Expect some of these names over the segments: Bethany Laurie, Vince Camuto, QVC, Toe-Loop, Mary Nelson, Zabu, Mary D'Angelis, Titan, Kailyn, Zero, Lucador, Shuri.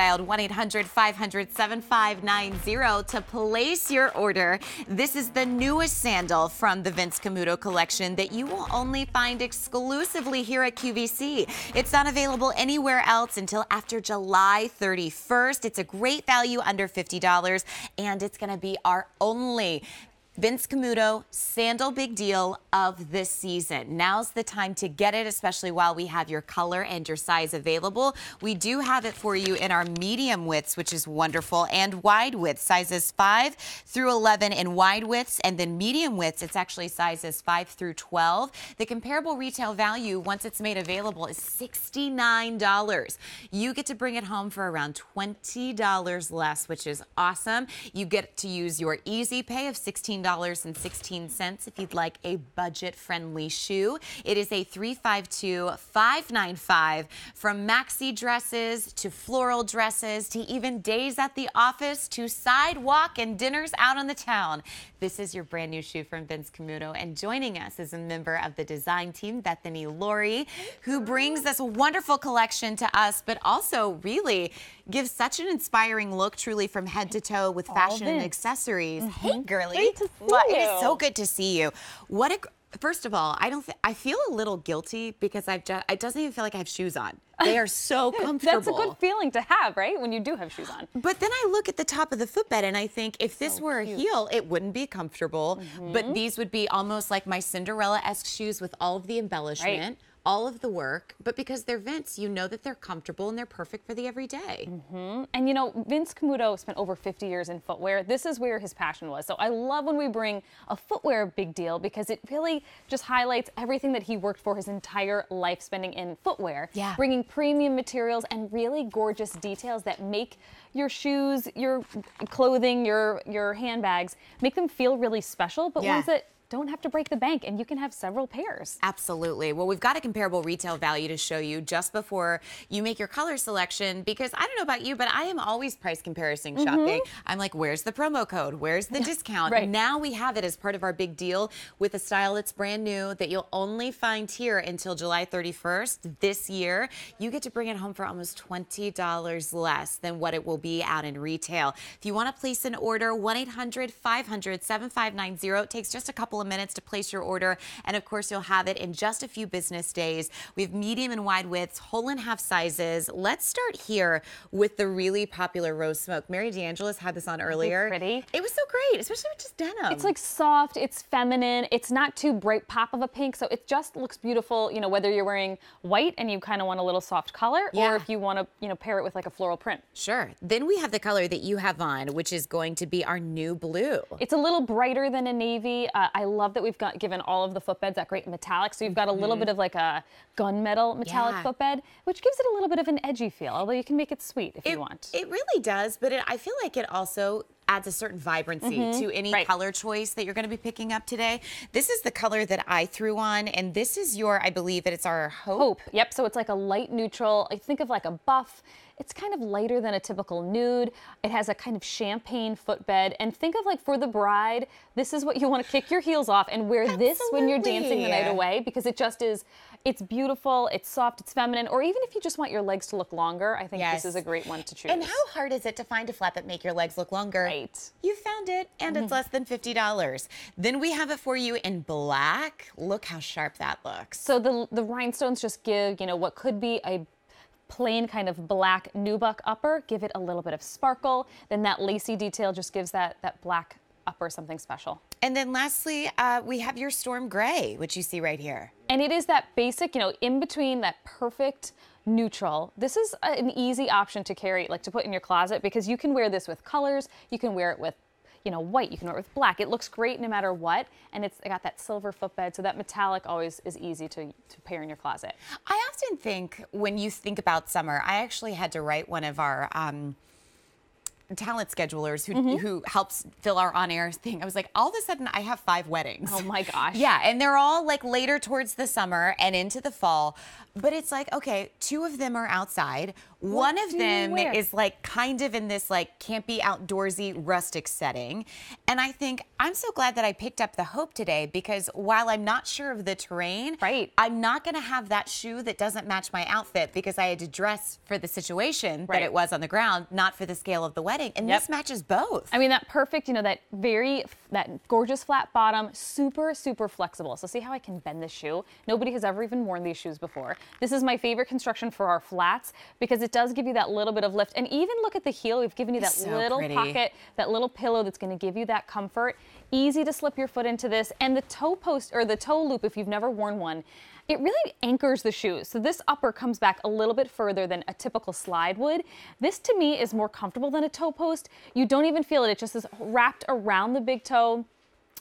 Dialed 1-800-500-7590 to place your order. This is the newest sandal from the Vince Camuto collection that you will only find exclusively here at QVC. It's not available anywhere else until after July 31st. It's a great value under $50, and it's going to be our only Vince Camuto sandal big deal of this season. Now's the time to get it, especially while we have your color and your size available. We do have it for you in our medium widths, which is wonderful, and wide widths, sizes 5 through 11 in wide widths, and then medium widths, it's actually sizes 5 through 12. The comparable retail value, once it's made available, is $69. You get to bring it home for around $20 less, which is awesome. You get to use your easy pay of $16.16 if you'd like a budget-friendly shoe. It is a 352-595 from maxi dresses to floral dresses to even days at the office to sidewalk and dinners out on the town. This is your brand new shoe from Vince Camuto, and joining us is a member of the design team, Bethany Laurie, who brings this wonderful collection to us, but also really gives such an inspiring look truly from head to toe with fashion and accessories. Hey, girly. It's so good to see you. First of all, I feel a little guilty because it doesn't even feel like I have shoes on. They are so comfortable. That's a good feeling to have, right? When you do have shoes on. But then I look at the top of the footbed and I think if this were a heel, it wouldn't be comfortable. Mm-hmm. But these would be almost like my Cinderella-esque shoes with all of the embellishment. Right. All of the work, but because they're Vince, you know that they're comfortable and they're perfect for the everyday. Mm-hmm. And you know, Vince Camuto spent over 50 years in footwear. This is where his passion was. So I love when we bring a footwear big deal because it really just highlights everything that he worked for his entire life spending in footwear. Yeah. Bringing premium materials and really gorgeous details that make your shoes, your clothing, your handbags, make them feel really special, but ones that don't have to break the bank, and you can have several pairs. Absolutely. Well, we've got a comparable retail value to show you just before you make your color selection, because I don't know about you, but I am always price comparison shopping. I'm like, where's the promo code? Where's the discount? Right. Now we have it as part of our big deal with a style that's brand new that you'll only find here until July 31st this year. You get to bring it home for almost $20 less than what it will be out in retail. If you want to place an order, 1-800-500-7590. It takes just a couple of minutes to place your order, and of course you'll have it in just a few business days. We have medium and wide widths, whole and half sizes. Let's start here with the really popular rose smoke. Mary D'Angelis had this on earlier. Pretty. It was so great, especially with just denim. It's like soft, it's feminine, it's not too bright pop of a pink, so it just looks beautiful, you know, whether you're wearing white and you kind of want a little soft color, or if you want to, you know, pair it with like a floral print. Sure. Then we have the color that you have on, which is going to be our new blue. It's a little brighter than a navy. I love that we've given all of the footbeds that great metallic, so you've got a little bit of like a gunmetal metallic footbed, which gives it a little bit of an edgy feel, although you can make it sweet if you want. It really does, but I feel like it also adds a certain vibrancy to any color choice that you're going to be picking up today. This is the color that I threw on, and this is your, I believe it's our Hope. Yep, so it's like a light neutral. I think of like a buff. It's kind of lighter than a typical nude. It has a kind of champagne footbed, and think of like for the bride, this is what you want to kick your heels off and wear this when you're dancing the night away, because it just is, it's beautiful, it's soft, it's feminine, or even if you just want your legs to look longer, I think this is a great one to choose. And how hard is it to find a flap that make your legs look longer? You found it, and it's less than $50. Then we have it for you in black. Look how sharp that looks. So the rhinestones just give, you know, what could be a plain kind of black nubuck upper, give it a little bit of sparkle. Then that lacy detail just gives that black upper something special. And then lastly, we have your storm gray, which you see right here. And it is that basic, you know, in between that perfect neutral. This is an easy option to carry, like to put in your closet, because you can wear this with colors, you can wear it with, you know, white, you can wear it with black. It looks great no matter what, and it's got that silver footbed, so that metallic always is easy to pair in your closet. I often think when you think about summer, I actually had to write one of our talent schedulers who helps fill our on-air thing. I was like, all of a sudden, I have 5 weddings. Oh my gosh. Yeah, and they're all like later towards the summer and into the fall. But it's like, okay, 2 of them are outside. One of them is like kind of in this like campy, outdoorsy, rustic setting. And I think I'm so glad that I picked up the Hope today, because while I'm not sure of the terrain, I'm not going to have that shoe that doesn't match my outfit, because I had to dress for the situation that it was on the ground, not for the scale of the wedding. And this matches both. I mean, that perfect, you know, that that gorgeous flat bottom, super, super flexible. So see how I can bend the shoe? Nobody has ever even worn these shoes before. This is my favorite construction for our flats, because it does give you that little bit of lift. And even look at the heel. We've given you that little pocket, that little pillow that's going to give you that comfort. Easy to slip your foot into this. And the toe post, or the toe loop, if you've never worn one, it really anchors the shoes. So this upper comes back a little bit further than a typical slide would. This to me is more comfortable than a toe post. You don't even feel it. It just is wrapped around the big toe.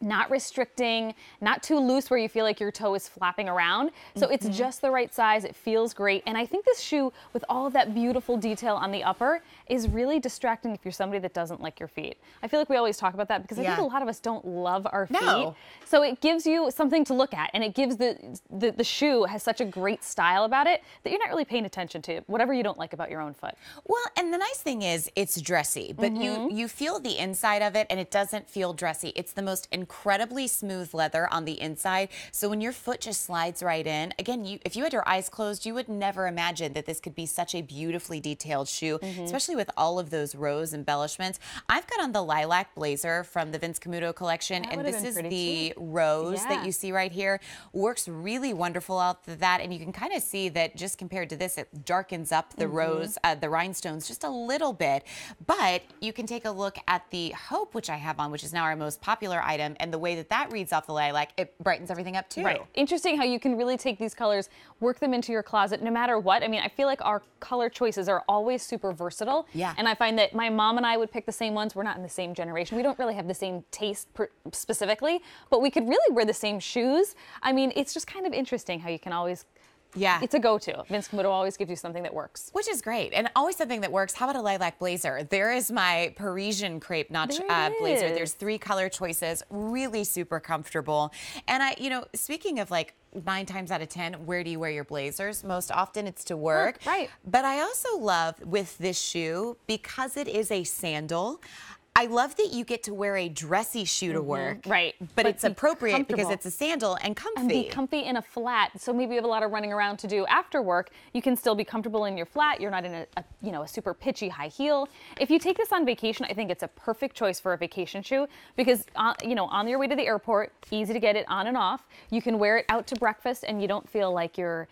Not restricting, not too loose where you feel like your toe is flapping around. So it's just the right size. It feels great. And I think this shoe, with all of that beautiful detail on the upper, is really distracting if you're somebody that doesn't like your feet. I feel like we always talk about that, because I think a lot of us don't love our feet. So it gives you something to look at, and it gives the shoe has such a great style about it that you're not really paying attention to whatever you don't like about your own foot. Well, and the nice thing is it's dressy, but you feel the inside of it and it doesn't feel dressy. It's the most incredibly smooth leather on the inside, so when your foot just slides right in, again, if you had your eyes closed, you would never imagine that this could be such a beautifully detailed shoe, especially with all of those rose embellishments. I've got on the lilac blazer from the Vince Camuto collection, and this is the rose that you see right here. Works really wonderful out of that, and you can kind of see that just compared to this, it darkens up the rose, the rhinestones just a little bit, but you can take a look at the Hope, which I have on, which is now our most popular item, and the way that that reads off the lilac, it brightens everything up too. Right. Interesting how you can really take these colors, work them into your closet no matter what. I mean, I feel like our color choices are always super versatile. Yeah. And I find that my mom and I would pick the same ones. We're not in the same generation. We don't really have the same taste specifically, but we could really wear the same shoes. I mean, it's just kind of interesting how you can always... Yeah. It's a go-to. Vince Camuto always gives you something that works. Which is great. And always something that works. How about a lilac blazer? There is my Parisian crepe notch blazer. There's 3 color choices. Really super comfortable. And I, you know, speaking of like 9 times out of 10, where do you wear your blazers? Most often it's to work. Right. But I also love with this shoe, because it is a sandal, I love that you get to wear a dressy shoe to work, but it's appropriate because it's a sandal and comfy. And be comfy in a flat, so maybe you have a lot of running around to do after work. You can still be comfortable in your flat. You're not in a super pitchy high heel. If you take this on vacation, I think it's a perfect choice for a vacation shoe, because on your way to the airport, easy to get it on and off. You can wear it out to breakfast, and you don't feel like you're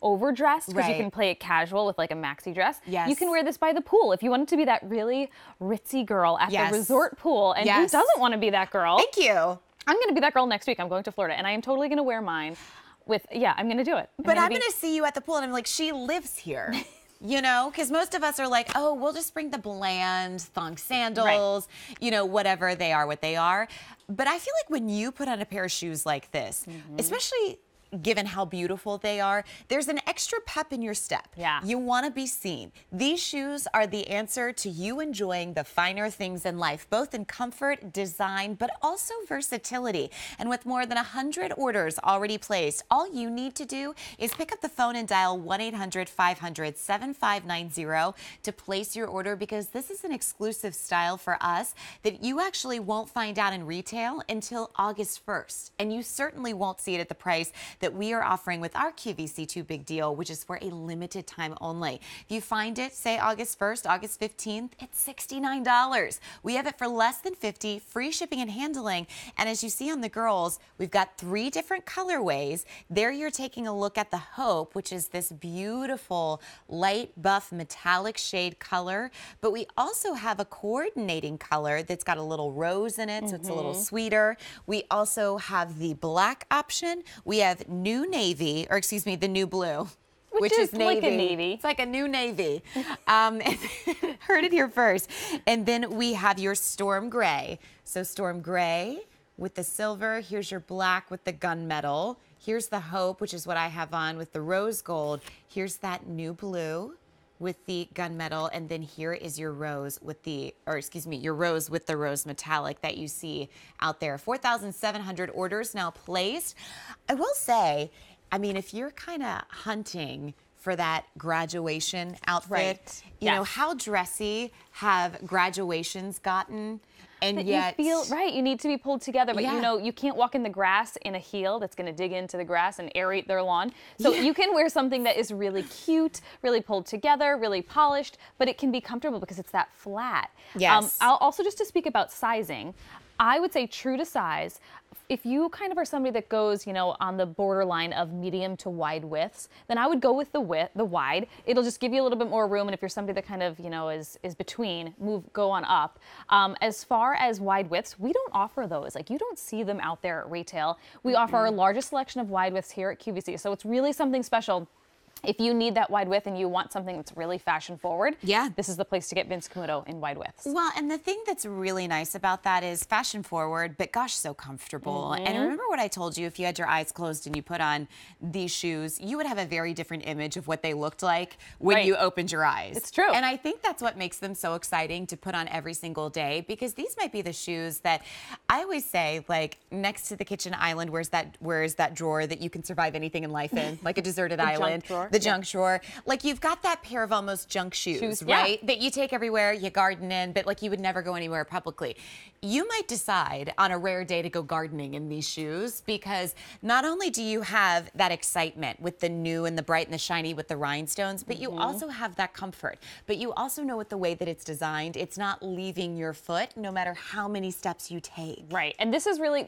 overdressed, because you can play it casual with like a maxi dress. Yes. You can wear this by the pool if you wanted to be that really ritzy girl at the resort pool. And who doesn't want to be that girl? Thank you. I'm going to be that girl next week. I'm going to Florida, and I am totally going to wear mine with, I'm going to do it. But I'm going to see you at the pool, and I'm like, she lives here. Because most of us are like, oh, we'll just bring the bland thong sandals, whatever they are, what they are. But I feel like when you put on a pair of shoes like this, especially given how beautiful they are, there's an extra pep in your step. Yeah. You want to be seen. These shoes are the answer to you enjoying the finer things in life, both in comfort, design, but also versatility. And with more than 100 orders already placed, all you need to do is pick up the phone and dial 1-800-500-7590 to place your order, because this is an exclusive style for us that you actually won't find out in retail until August 1st. And you certainly won't see it at the price that we are offering with our QVC 2 Big Deal, which is for a limited time only. If you find it, say August 1st, August 15th, it's $69. We have it for less than $50, free shipping and handling. And as you see on the girls, we've got 3 different colorways. There you're taking a look at the Hope, which is this beautiful light buff metallic shade color. But we also have a coordinating color that's got a little rose in it, so it's a little sweeter. We also have the black option. We have the new blue, which is navy. Like a navy. It's like a new navy. Heard it here first. And then we have your storm gray. So storm gray with the silver. Here's your black with the gunmetal. Here's the Hope, which is what I have on, with the rose gold. Here's that new blue with the gunmetal, and then here is your rose with the, or excuse me, your rose with the rose metallic that you see out there. 4,700 orders now placed. I will say, I mean, if you're kind of hunting for that graduation outfit, right. you know, how dressy have graduations gotten? And but yet, you feel, right, you need to be pulled together, but you know, you can't walk in the grass in a heel that's gonna dig into the grass and aerate their lawn. So you can wear something that is really cute, really pulled together, really polished, but it can be comfortable because it's that flat. Yes. I'll also, just to speak about sizing, I would say true to size. If you kind of are somebody that goes, you know, on the borderline of medium to wide widths, then I would go with the width, the wide. It'll just give you a little bit more room. And if you're somebody that kind of, you know, is between, go on up. As far as wide widths, we don't offer those. Like, you don't see them out there at retail. We offer our largest selection of wide widths here at QVC. So it's really something special. If you need that wide width and you want something that's really fashion forward, this is the place to get Vince Camuto in wide widths. Well, and the thing that's really nice about that is fashion forward, but gosh, so comfortable. And remember what I told you, if you had your eyes closed and you put on these shoes, you would have a very different image of what they looked like when you opened your eyes. It's true. And I think that's what makes them so exciting to put on every single day, because these might be the shoes that I always say, like, next to the kitchen island, where's that drawer that you can survive anything in life in, like a deserted island. The junk drawer. Like, you've got that pair of almost junk shoes, right? That you take everywhere, you garden in, but like you would never go anywhere publicly. You might decide on a rare day to go gardening in these shoes, because not only do you have that excitement with the new and the bright and the shiny with the rhinestones, but you also have that comfort. But you also know, with the way that it's designed, it's not leaving your foot no matter how many steps you take. Right, and this is why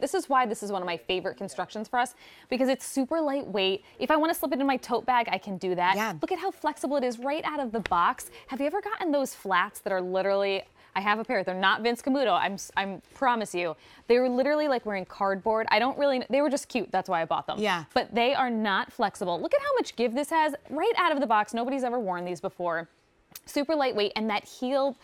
this is one of my favorite constructions for us, because it's super lightweight. If I want to slip it in my tote bag, I can do that. Look at how flexible it is right out of the box. Have you ever gotten those flats that are literally, I have a pair, they're not Vince Camuto, I promise you. They were literally like wearing cardboard. I don't really, they were just cute, that's why I bought them. But they are not flexible. Look at how much give this has right out of the box. Nobody's ever worn these before. Super lightweight, and that heel,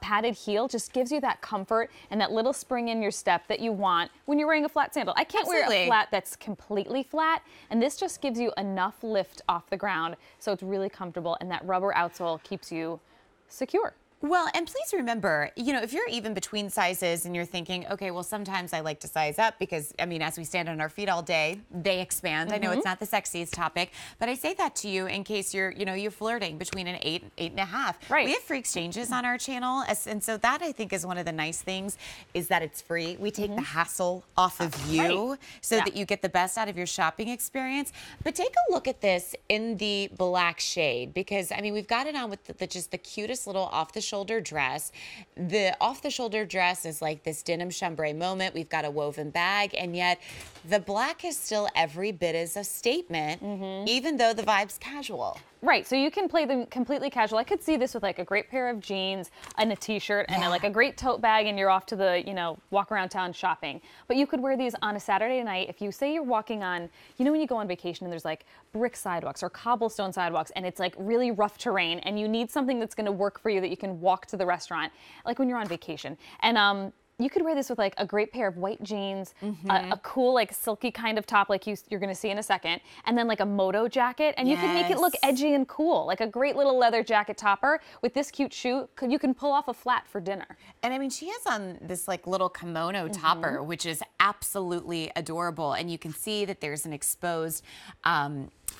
padded heel, just gives you that comfort and that little spring in your step that you want when you're wearing a flat sandal. I can't wear a flat that's completely flat, and this just gives you enough lift off the ground, so it's really comfortable, and that rubber outsole keeps you secure. Well, and please remember, you know, if you're even between sizes and you're thinking, okay, well, sometimes I like to size up because, I mean, as we stand on our feet all day, they expand. I know it's not the sexiest topic, but I say that to you in case you're, you know, you're flirting between an 8 and 8.5. Right. We have free exchanges on our channel, and so that, I think, is one of the nice things, is that it's free. We take the hassle off of you so that you get the best out of your shopping experience. But take a look at this in the black shade, because, I mean, we've got it on with the just the cutest little off-the-shoulder dress. The off-the-shoulder dress is like this denim chambray moment. We've got a woven bag, and yet the black is still every bit as a statement, even though the vibe's casual. Right, so you can play them completely casual. I could see this with like a great pair of jeans and a t-shirt and like a great tote bag, and you're off to the, you know, walk around town shopping. But you could wear these on a Saturday night if you say you're walking on, you know, when you go on vacation and there's like brick sidewalks or cobblestone sidewalks and it's like really rough terrain and you need something that's gonna work for you that you can walk to the restaurant, like when you're on vacation. And you could wear this with like a great pair of white jeans, a cool like silky kind of top like you're gonna see in a second, and then like a moto jacket, and you could make it look edgy and cool, like a great little leather jacket topper with this cute shoe. You can pull off a flat for dinner. And I mean, she has on this like little kimono topper, which is absolutely adorable, and you can see that there's an exposed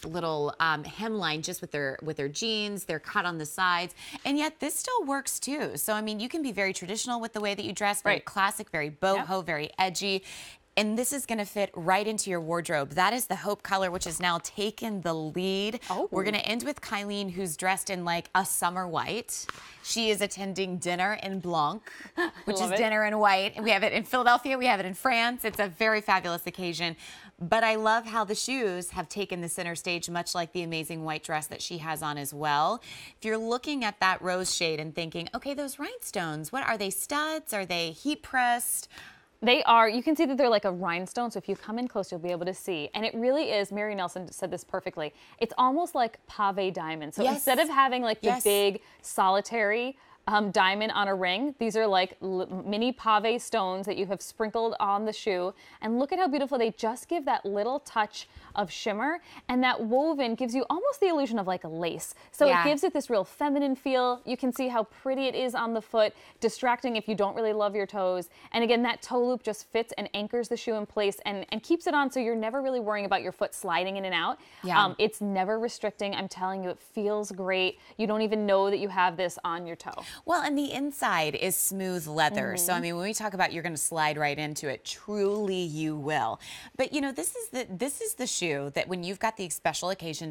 little hemline just with their jeans. They're cut on the sides, and yet this still works too. So I mean, you can be very traditional with the way that you dress, very classic, very boho, very edgy. And this is gonna fit right into your wardrobe. That is the Hope color, which has now taken the lead. We're gonna end with Kailyn, who's dressed in like a summer white. She is attending dinner in Blanc, which is dinner in white. And we have it in Philadelphia, we have it in France. It's a very fabulous occasion. But I love how the shoes have taken the center stage, much like the amazing white dress that she has on as well. If you're looking at that rose shade and thinking, okay, those rhinestones, what are they, studs? Are they heat pressed? They are. You can see that they're like a rhinestone, so if you come in close, you'll be able to see. And it really is, Mary Nelson said this perfectly, it's almost like pave diamonds. So instead of having like the big solitary diamond on a ring. These are like mini pave stones that you have sprinkled on the shoe. And look at how beautiful. They just give that little touch of shimmer, and that woven gives you almost the illusion of like a lace. So yeah, it gives it this real feminine feel. You can see how pretty it is on the foot, distracting if you don't really love your toes. And again, that toe loop just fits and anchors the shoe in place and keeps it on, so you're never really worrying about your foot sliding in and out. Yeah. It's never restricting. I'm telling you, it feels great. You don't even know that you have this on your toe. Well, and the inside is smooth leather. Mm-hmm. So, I mean, when we talk about you're going to slide right into it, truly you will. But, you know, this is the shoe that when you've got the special occasion